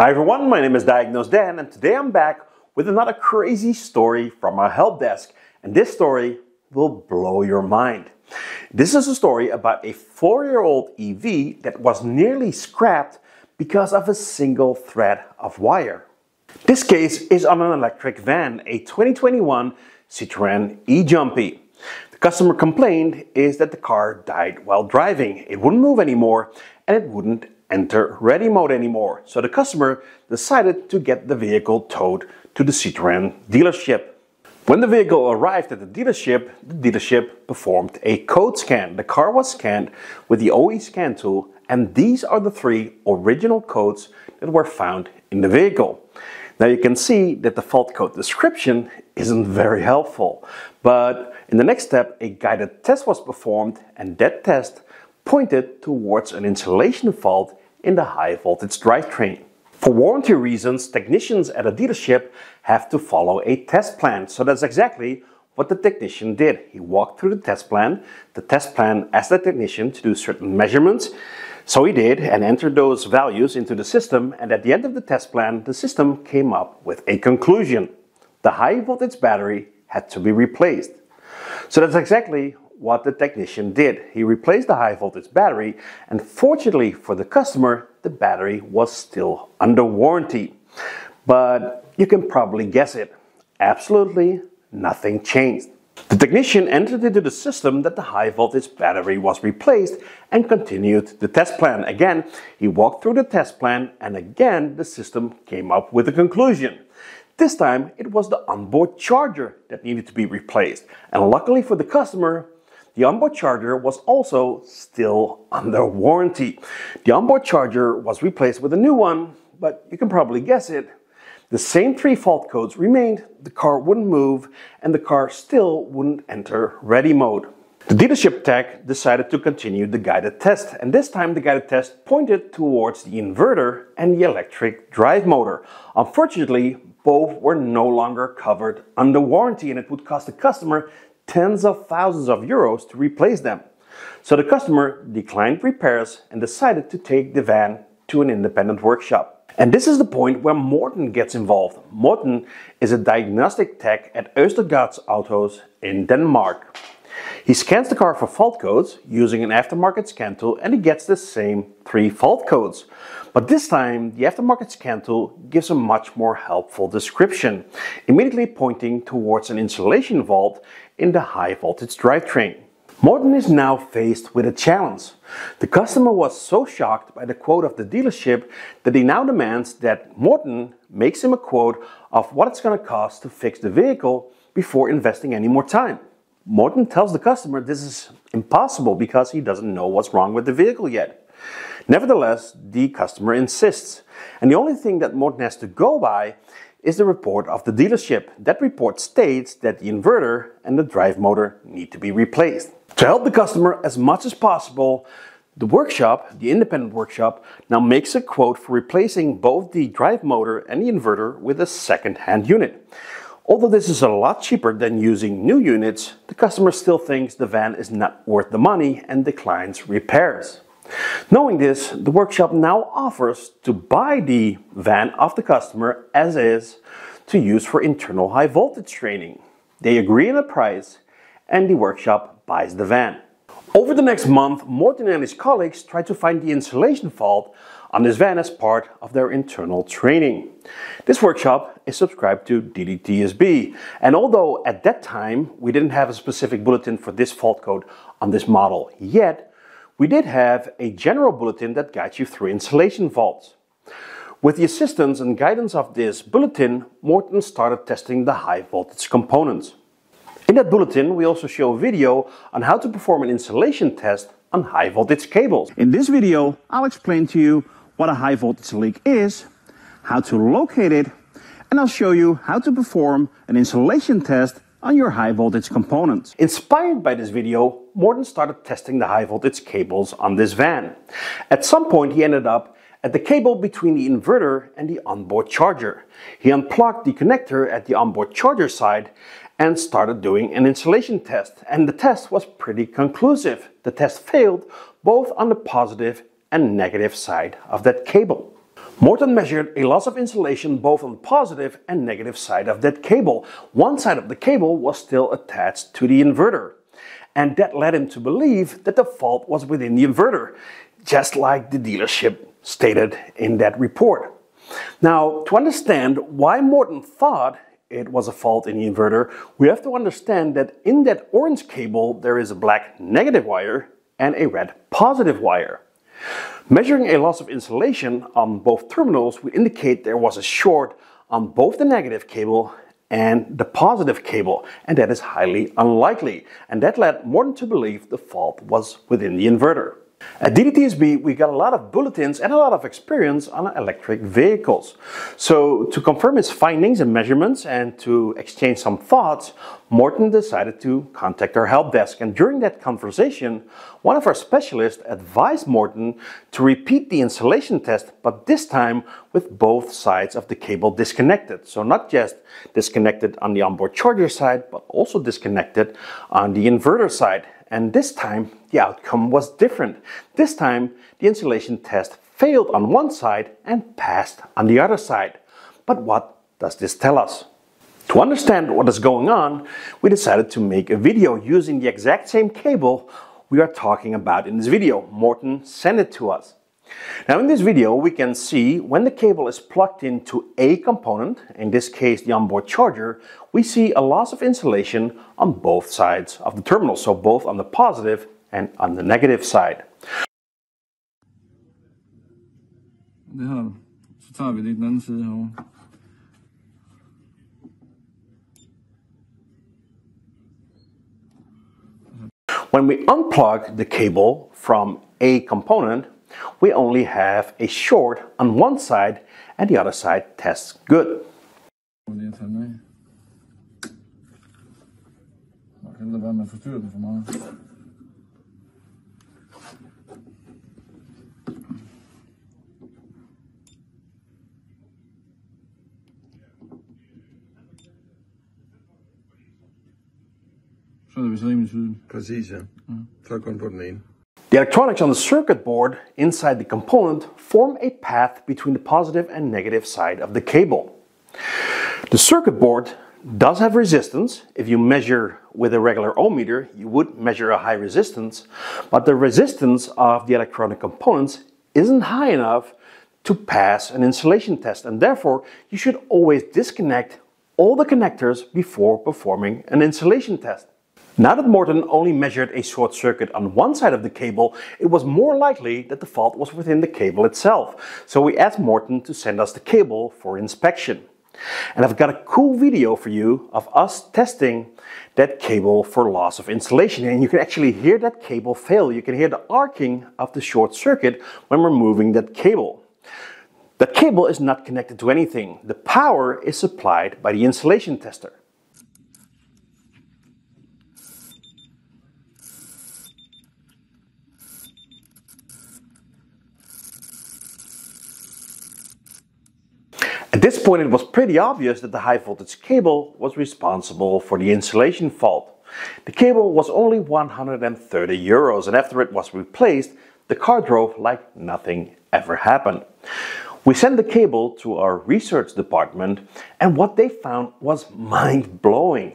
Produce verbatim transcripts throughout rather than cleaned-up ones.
Hi everyone, my name is Diagnose Dan and today I'm back with another crazy story from our help desk, and this story will blow your mind. This is a story about a four-year-old E V that was nearly scrapped because of a single thread of wire. This case is on an electric van, a twenty twenty-one Citroën E-Jumpy. The customer complaint is that the car died while driving. It wouldn't move anymore and it wouldn't enter ready mode anymore. So the customer decided to get the vehicle towed to the Citroën dealership. When the vehicle arrived at the dealership, the dealership performed a code scan. The car was scanned with the O E scan tool, and these are the three original codes that were found in the vehicle. Now you can see that the fault code description isn't very helpful, but in the next step a guided test was performed, and that test pointed towards an insulation fault in the high voltage drivetrain. For warranty reasons, technicians at a dealership have to follow a test plan. So that's exactly what the technician did. He walked through the test plan. The test plan asked the technician to do certain measurements. So he did and entered those values into the system. And at the end of the test plan, the system came up with a conclusion. The high voltage battery had to be replaced. So that's exactly what the technician did. He replaced the high voltage battery, and fortunately for the customer, the battery was still under warranty. But you can probably guess it. Absolutely nothing changed. The technician entered into the system that the high voltage battery was replaced and continued the test plan. Again, he walked through the test plan, and again the system came up with a conclusion. This time it was the onboard charger that needed to be replaced, and luckily for the customer, the onboard charger was also still under warranty. The onboard charger was replaced with a new one, but you can probably guess it. The same three fault codes remained, the car wouldn't move, and the car still wouldn't enter ready mode. The dealership tech decided to continue the guided test, and this time the guided test pointed towards the inverter and the electric drive motor. Unfortunately, both were no longer covered under warranty, and it would cost the customer tens of thousands of euros to replace them. So the customer declined repairs and decided to take the van to an independent workshop. And this is the point where Morten gets involved. Morten is a diagnostic tech at Østergaards Autos in Denmark. He scans the car for fault codes using an aftermarket scan tool, and he gets the same three fault codes. But this time the aftermarket scan tool gives a much more helpful description, immediately pointing towards an insulation fault in the high voltage drivetrain. Morten is now faced with a challenge. The customer was so shocked by the quote of the dealership that he now demands that Morten makes him a quote of what it's going to cost to fix the vehicle before investing any more time. Morten tells the customer this is impossible because he doesn't know what's wrong with the vehicle yet. Nevertheless, the customer insists, and the only thing that Morten has to go by is the report of the dealership. That report states that the inverter and the drive motor need to be replaced. To help the customer as much as possible, the workshop, the independent workshop, now makes a quote for replacing both the drive motor and the inverter with a second-hand unit. Although this is a lot cheaper than using new units, the customer still thinks the van is not worth the money and declines repairs. Knowing this, the workshop now offers to buy the van off the customer as is to use for internal high voltage training. They agree on a price, and the workshop buys the van. Over the next month, Morten and his colleagues try to find the insulation fault on this van as part of their internal training. This workshop is subscribed to D D T S B, and although at that time we didn't have a specific bulletin for this fault code on this model yet, we did have a general bulletin that guides you through insulation faults. With the assistance and guidance of this bulletin, Morten started testing the high voltage components. In that bulletin, we also show a video on how to perform an insulation test on high voltage cables. In this video, I'll explain to you what a high voltage leak is, how to locate it, and I'll show you how to perform an insulation test on your high voltage components. Inspired by this video, Morten started testing the high voltage cables on this van. At some point he ended up at the cable between the inverter and the onboard charger. He unplugged the connector at the onboard charger side and started doing an insulation test, and the test was pretty conclusive. The test failed both on the positive and negative side of that cable. Morten measured a loss of insulation both on the positive and negative side of that cable. One side of the cable was still attached to the inverter. And that led him to believe that the fault was within the inverter, just like the dealership stated in that report. Now, to understand why Morten thought it was a fault in the inverter, we have to understand that in that orange cable there is a black negative wire and a red positive wire. Measuring a loss of insulation on both terminals would indicate there was a short on both the negative cable and the positive cable, and that is highly unlikely, and that led Morten to believe the fault was within the inverter. At D D T S B we got a lot of bulletins and a lot of experience on electric vehicles. So to confirm his findings and measurements and to exchange some thoughts, Morten decided to contact our help desk, and during that conversation one of our specialists advised Morten to repeat the insulation test, but this time with both sides of the cable disconnected. So not just disconnected on the onboard charger side, but also disconnected on the inverter side. And this time the outcome was different. This time the insulation test failed on one side and passed on the other side. But what does this tell us? To understand what is going on, we decided to make a video using the exact same cable we are talking about in this video. Morten sent it to us. Now in this video we can see when the cable is plugged into a component, in this case the onboard charger, we see a loss of insulation on both sides of the terminal, so both on the positive and on the negative side. Det her, så tager vi lige den anden side herovre. When we unplug the cable from a component, we only have a short on one side and the other side tests good. The electronics on the circuit board inside the component form a path between the positive and negative side of the cable. The circuit board does have resistance. If you measure with a regular ohmmeter, you would measure a high resistance, but the resistance of the electronic components isn't high enough to pass an insulation test, and therefore you should always disconnect all the connectors before performing an insulation test. Now that Morten only measured a short circuit on one side of the cable, it was more likely that the fault was within the cable itself. So we asked Morten to send us the cable for inspection. And I've got a cool video for you of us testing that cable for loss of insulation. And you can actually hear that cable fail. You can hear the arcing of the short circuit when we're moving that cable. The cable is not connected to anything. The power is supplied by the insulation tester. At this point it was pretty obvious that the high voltage cable was responsible for the insulation fault. The cable was only one hundred thirty euros, and after it was replaced the car drove like nothing ever happened. We sent the cable to our research department, and what they found was mind-blowing.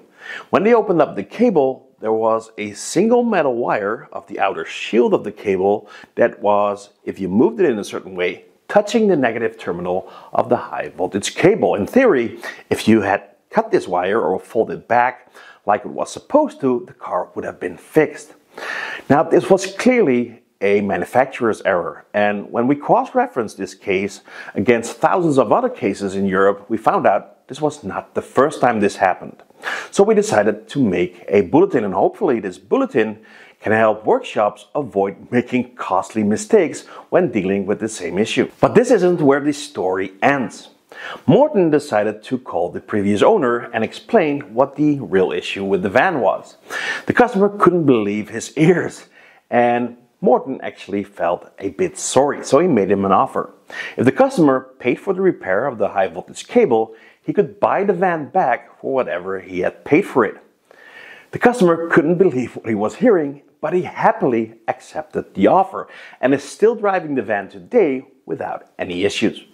When they opened up the cable there was a single metal wire of the outer shield of the cable that was, if you moved it in a certain way, touching the negative terminal of the high voltage cable. In theory, if you had cut this wire or folded it back like it was supposed to, the car would have been fixed. Now this was clearly a manufacturer's error, and when we cross-referenced this case against thousands of other cases in Europe, we found out this was not the first time this happened. So we decided to make a bulletin, and hopefully this bulletin can help workshops avoid making costly mistakes when dealing with the same issue. But this isn't where the story ends. Morten decided to call the previous owner and explain what the real issue with the van was. The customer couldn't believe his ears, and Morten actually felt a bit sorry, so he made him an offer. If the customer paid for the repair of the high voltage cable, he could buy the van back for whatever he had paid for it. The customer couldn't believe what he was hearing, but he happily accepted the offer and is still driving the van today without any issues.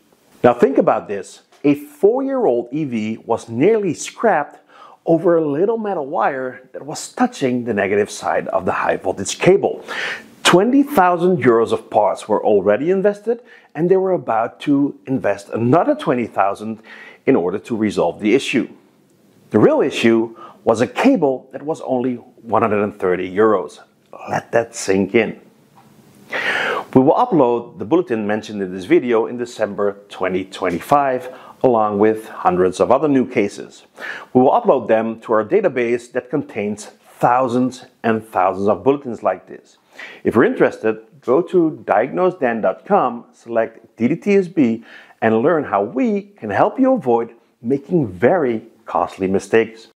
Now think about this. A four-year-old E V was nearly scrapped over a little metal wire that was touching the negative side of the high voltage cable. twenty thousand euros of parts were already invested, and they were about to invest another twenty thousand in order to resolve the issue. The real issue was a cable that was only one hundred thirty euros. Let that sink in. We will upload the bulletin mentioned in this video in December twenty twenty-five, along with hundreds of other new cases. We will upload them to our database that contains thousands and thousands of bulletins like this. If you're interested, go to diagnose dan dot com, select D D T S B, and learn how we can help you avoid making very costly mistakes.